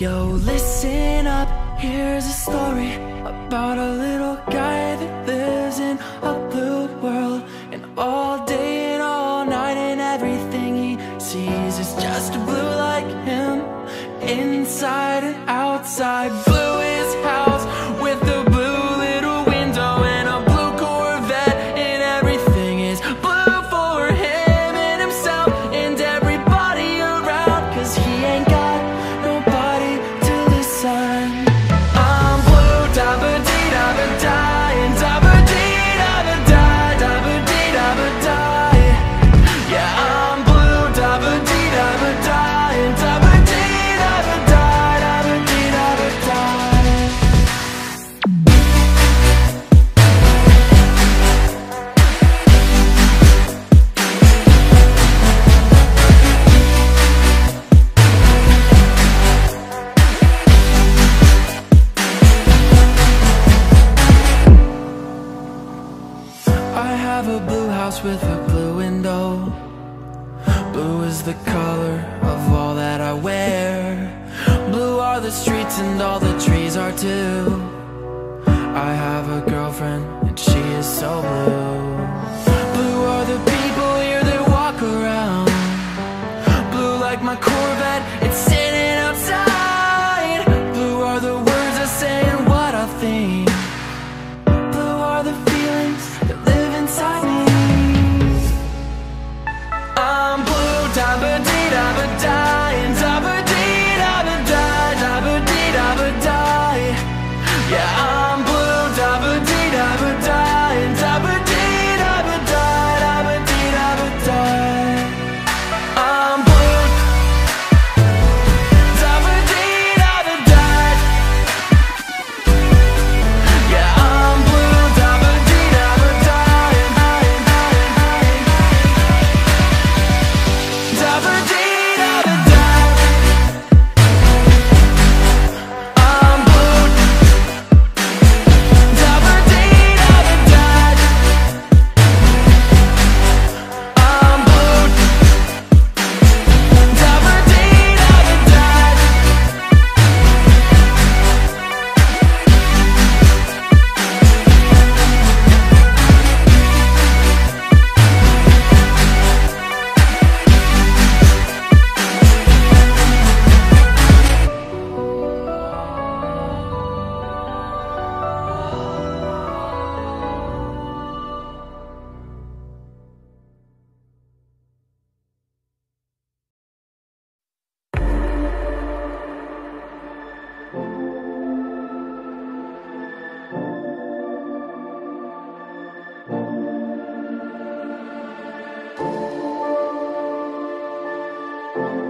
Yo, listen up, here's a story about a little guy that lives in a blue world. And all day and all night and everything he sees is just blue like him, inside and outside. Blue is house with a blue little window and a blue Corvette, and everything is blue for him and himself and everybody around, cause he ain't got nobody to listen. I'm blue, da ba dee, da ba die, and da ba dee, da ba die, da ba dee, da ba die. Yeah, I'm blue, da ba dee, da ba die, and da ba dee, da ba die, da ba dee, da ba die. I have a blue house with a blue window. Blue is the color of all that I wear. Blue are the streets and all the trees are too. I have a girlfriend and she is so blue. Blue are the people here that walk around. Blue like my Corvette, it's sitting outside. Blue are the words I say and what I think. Blue are the feelings that live inside me. I'm blue, da ba dee, da ba die, and da ba dee, da ba die, da ba dee, da ba die. Yeah, I'm blue, da ba dee, da ba die, and da ba dee, da ba die, da ba dee, da ba die. I'm blue, da ba dee, da ba die. Yeah, I'm blue, da ba dee, da ba die, and da ba dee, da ba die. I'm blue, da ba dee, da ba die. I'm blue, da ba dee, da ba die.